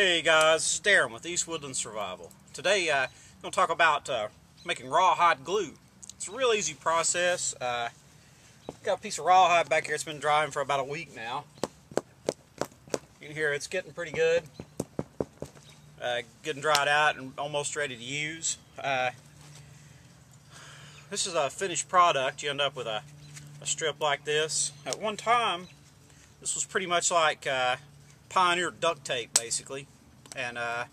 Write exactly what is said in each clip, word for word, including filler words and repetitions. Hey guys, this is Darren with East Woodland Survival. Today uh, I'm going to talk about uh, making rawhide glue. It's a real easy process. Uh, got a piece of rawhide back here. It's been drying for about a week now. You can hear it's getting pretty good. Uh, getting dried out and almost ready to use. Uh, this is a finished product. You end up with a, a strip like this. At one time, this was pretty much like uh, Pioneer duct tape, basically, and uh,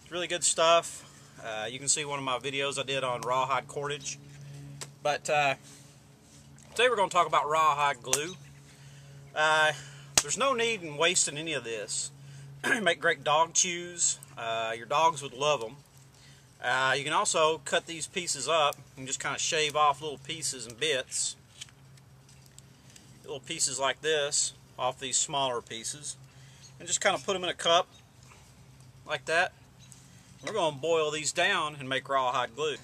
it's really good stuff. Uh, you can see one of my videos I did on rawhide cordage, but uh, today we're going to talk about rawhide glue. Uh, there's no need in wasting any of this. Make great dog chews. Uh, your dogs would love them. Uh, you can also cut these pieces up and just kind of shave off little pieces and bits, little pieces like this off these smaller pieces, and just kind of put them in a cup like that. We're going to boil these down and make rawhide glue.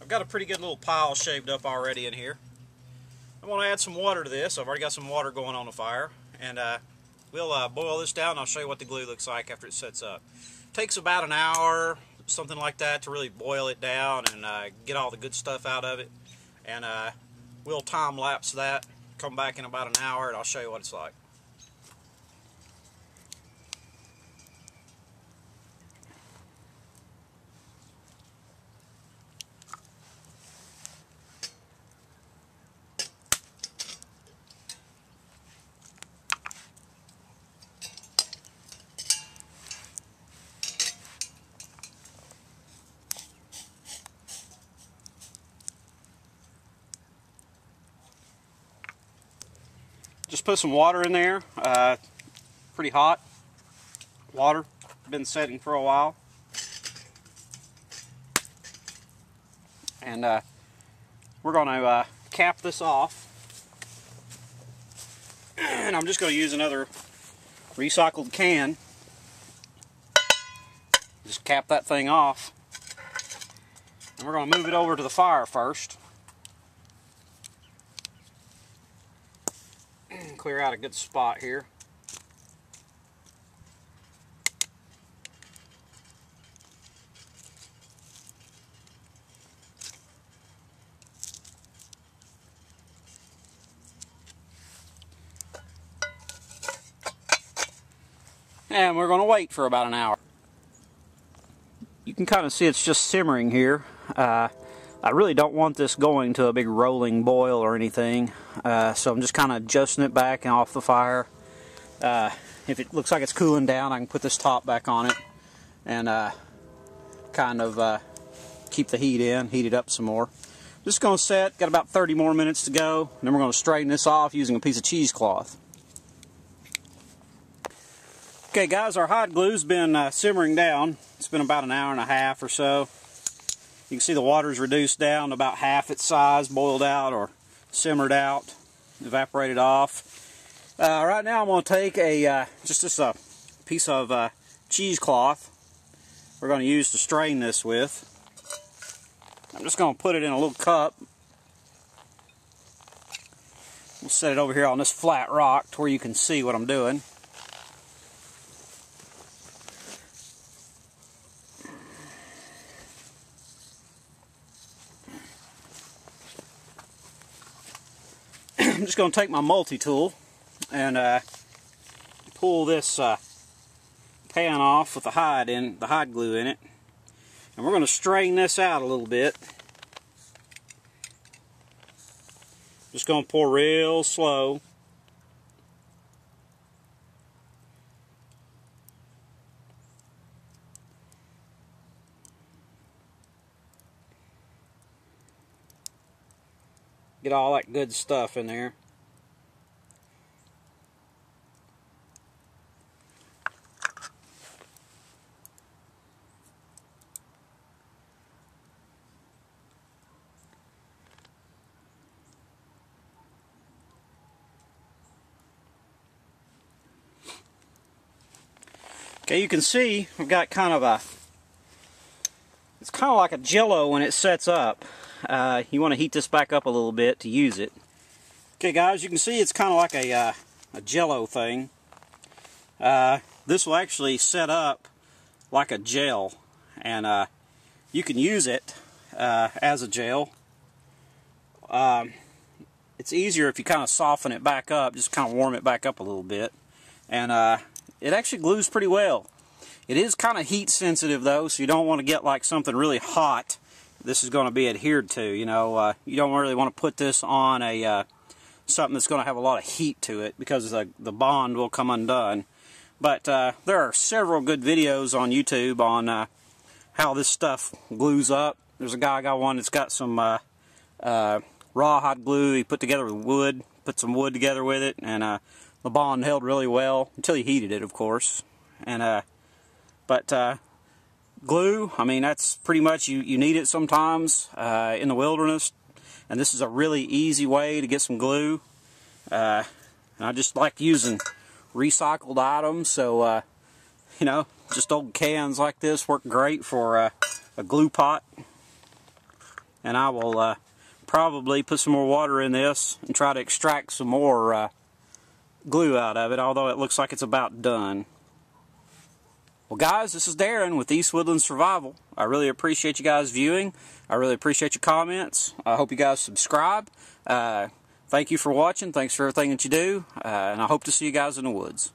I've got a pretty good little pile shaved up already in here. I'm going to add some water to this. I've already got some water going on the fire, and uh, we'll uh, boil this down. I'll show you what the glue looks like after it sets up. It takes about an hour, something like that, to really boil it down and uh, get all the good stuff out of it, and uh, we'll time lapse that. Come back in about an hour and I'll show you what it's like. Just put some water in there, uh, pretty hot water, been setting for a while, and uh, we're going to uh, cap this off, and I'm just going to use another recycled can, just cap that thing off, and we're going to move it over to the fire first. Clear out a good spot here. And we're going to wait for about an hour. You can kind of see it's just simmering here. Uh, I really don't want this going to a big rolling boil or anything, uh, so I'm just kind of adjusting it back and off the fire. Uh, if it looks like it's cooling down, I can put this top back on it and uh, kind of uh, keep the heat in, heat it up some more. Just going to set, got about thirty more minutes to go, and then we're going to straighten this off using a piece of cheesecloth. Okay guys, our hot glue's been uh, simmering down. It's been about an hour and a half or so. You can see the water's reduced down to about half its size, boiled out or simmered out, evaporated off. Uh, right now I'm going to take a uh, just this a piece of uh, cheesecloth we're going to use to strain this with. I'm just going to put it in a little cup. We'll set it over here on this flat rock to where you can see what I'm doing. I'm just going to take my multi-tool and uh, pull this uh, pan off with the hide in the hide glue in it, and we're going to strain this out a little bit. Just going to pour real slow. Get all that good stuff in there. Okay, you can see we've got kind of a, it's kind of like a jello when it sets up. Uh, you want to heat this back up a little bit to use it. Okay guys, you can see it's kind of like a, uh, a jello thing. Uh, this will actually set up like a gel, and uh, you can use it uh, as a gel. Um, it's easier if you kind of soften it back up, just kind of warm it back up a little bit, and uh, it actually glues pretty well. It is kind of heat sensitive though, so you don't want to get like something really hot. This is going to be adhered to, you know. Uh, you don't really want to put this on a uh, something that's going to have a lot of heat to it, because the, the bond will come undone. But uh, there are several good videos on YouTube on uh, how this stuff glues up. There's a guy got one that's got some uh, uh, rawhide glue he put together with wood, put some wood together with it, and uh, the bond held really well until you heated it, of course. And uh, but uh, glue, I mean, that's pretty much you you need it sometimes uh, in the wilderness, and this is a really easy way to get some glue. Uh, and I just like using recycled items, so uh, you know, just old cans like this work great for uh, a glue pot. And I will uh, probably put some more water in this and try to extract some more uh, glue out of it, although it looks like it's about done. Well guys, this is Darren with East Woodland Survival. I really appreciate you guys viewing. I really appreciate your comments. I hope you guys subscribe. Uh, thank you for watching. Thanks for everything that you do. Uh, and I hope to see you guys in the woods.